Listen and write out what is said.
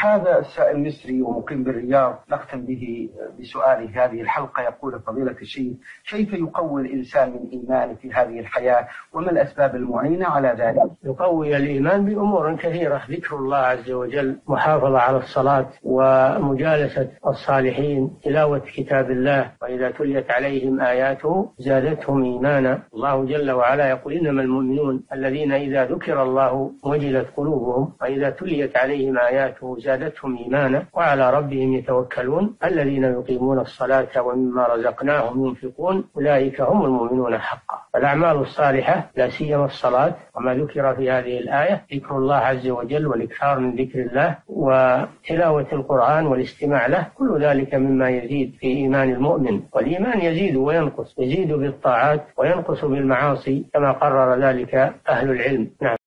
هذا السائل مصري ومقيم بالرياض، نختم به بسؤال هذه الحلقة. يقول فضيلة الشيخ: كيف يقوي الإنسان من إيمانه في هذه الحياة، وما الأسباب المعينة على ذلك؟ يقوي الإيمان بأمور كثيرة: ذكر الله عز وجل، محافظة على الصلاة، ومجالسة الصالحين، تلاوة كتاب الله، وإذا تليت عليهم آياته زادتهم إيمانا. الله جل وعلا يقول: إنما المؤمنون الذين إذا ذكر الله وجلت قلوبهم وإذا تليت عليهم آياته زادتهم إيمانا وعلى ربهم يتوكلون الذين يقيمون الصلاة ومما رزقناهم ينفقون أولئك هم المؤمنون حقا. فالأعمال الصالحة، لا سيما الصلاة وما ذكر في هذه الآية، ذكر الله عز وجل والإكثار من ذكر الله وتلاوة القرآن والاستماع له، كل ذلك مما يزيد في إيمان المؤمن. والإيمان يزيد وينقص، يزيد بالطاعات وينقص بالمعاصي، كما قرر ذلك أهل العلم. نعم.